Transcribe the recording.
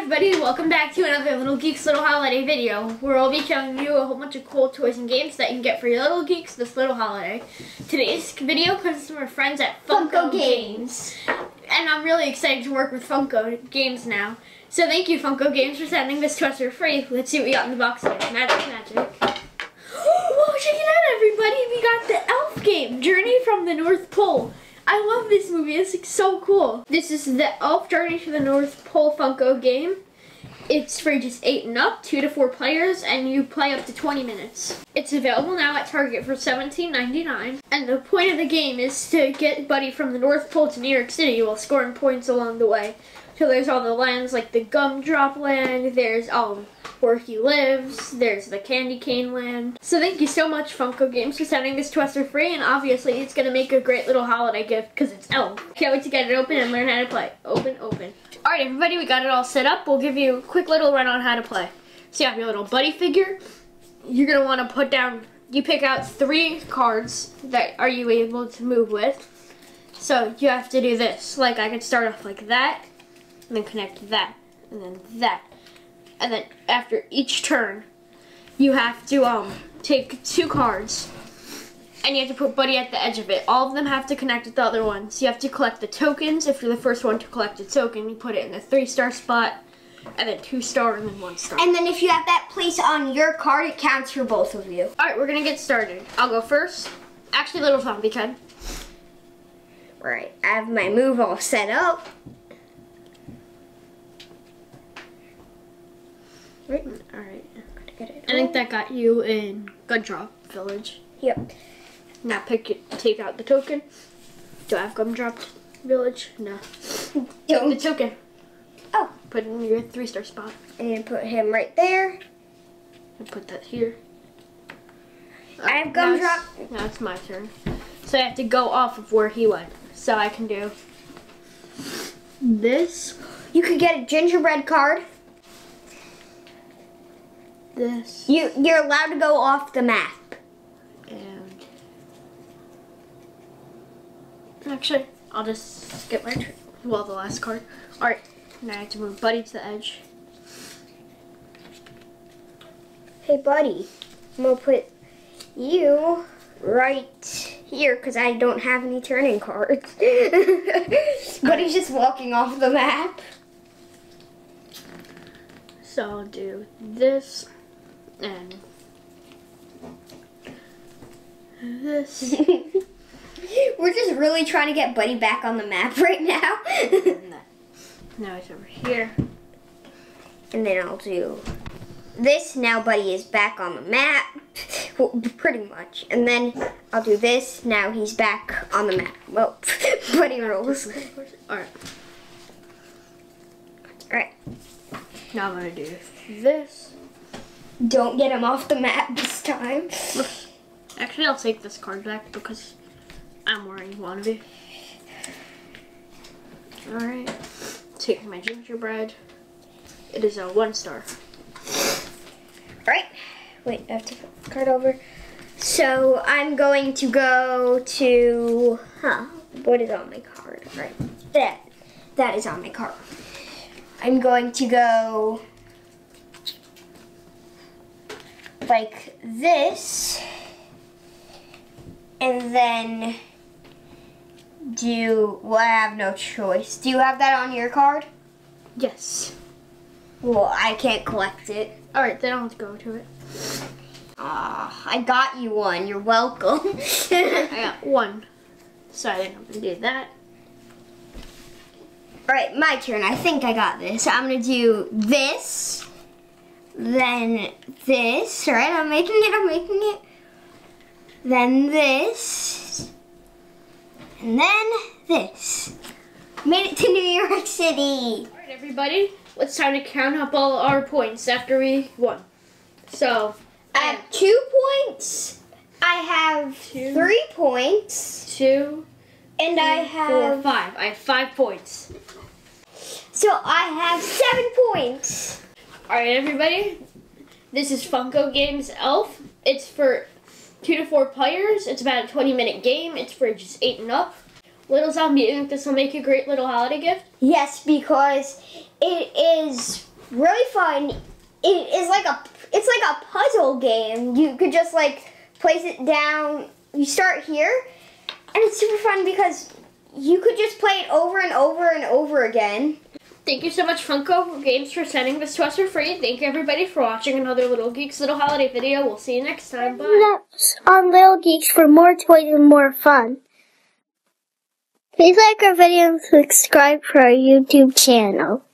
Hi everybody, welcome back to another Little Geeks little holiday video, where I'll be showing you a whole bunch of cool toys and games that you can get for your Little Geeks this little holiday. Today's video comes from our friends at Funko Games. And I'm really excited to work with Funko Games now. So thank you Funko Games for sending this to us for free. Let's see what we got in the box here. Magic. Whoa, check it out everybody, we got the Elf game, Journey from the North Pole. I love this movie, it's like so cool. This is the Elf Journey to the North Pole Funko game. It's for just 8 and up, 2 to 4 players, and you play up to 20 minutes. It's available now at Target for $17.99. And the point of the game is to get Buddy from the North Pole to New York City while scoring points along the way. So there's all the lands like the Gumdrop land, there's all where he lives, there's the candy cane land. So thank you so much Funko Games for sending this to us for free, and obviously it's gonna make a great little holiday gift because it's Elf. Can't wait to get it open and learn how to play. Open. Alright everybody, we got it all set up. We'll give you a quick little run on how to play. So you have your little Buddy figure. You're gonna wanna put down, you pick out 3 cards that are you able to move with. So you have to do this, like I could start off like that, and then connect that, and then that. And then after each turn, you have to take 2 cards and you have to put Buddy at the edge of it. All of them have to connect with the other ones. So you have to collect the tokens. If you're the first one to collect a token, you put it in the 3-star spot, and then 2-star, and then 1-star. And then if you have that place on your card, it counts for both of you. All right, we're gonna get started. I'll go first. Actually, Little Zombie can. All right, I have my move all set up. Right. Alright, I think that got you in Gumdrop Village. Yep. Now take out the token. Do I have Gumdrop Village? No. Don't. The token. Oh. Put it in your 3-star spot. And put him right there. And put that here. Right, I have Gumdrop. Now it's my turn. So I have to go off of where he went. So I can do this. You could get a gingerbread card. This. You're allowed to go off the map. And actually, I'll just skip my turn. Well, the last card. All right, now I have to move Buddy to the edge. Hey, Buddy, I'm gonna put you right here because I don't have any turning cards. Buddy's just walking off the map. So I'll do this. And this. We're just really trying to get Buddy back on the map right now. Now it's over here. And then I'll do this. Now Buddy is back on the map. Well, pretty much. And then I'll do this. Now he's back on the map. Well, Buddy rolls. Alright. Alright. Now I'm going to do this. Don't get him off the map this time. Actually, I'll take this card back because I'm wearing wannabe. Alright, take my gingerbread. It is a 1-star. Alright, wait, I have to put the card over. So I'm going to go to, what is on my card? Alright, that is on my card. I'm going to go like this, and then well, I have no choice. Do you have that on your card? Yes. Well, I can't collect it. All right, then I'll have to go to it. Ah, I got you one. You're welcome. I got one, so I didn't have to do that. Alright, my turn. I think I got this. I'm gonna do this, then this, right? I'm making it. Then this, and then this. Made it to New York City. Alright, everybody. It's time to count up all our points after we won. So, I have 2 points. I have 3 points. 2. And I have 4, 5. I have 5 points. So I have 7 points. All right, everybody. This is Funko Games Elf. It's for 2 to 4 players. It's about a 20-minute game. It's for just 8 and up. Little Zombie, you think this will make a great little holiday gift? Yes, because it is really fun. It is like a puzzle game. You could just like place it down. You start here, and it's super fun because you could just play it over and over and over again. Thank you so much, Funko Games, for sending this to us for free. Thank you, everybody, for watching another Little Geeks Little Holiday video. We'll see you next time. Bye. On Little Geeks for more toys and more fun. Please like our video and subscribe to our YouTube channel.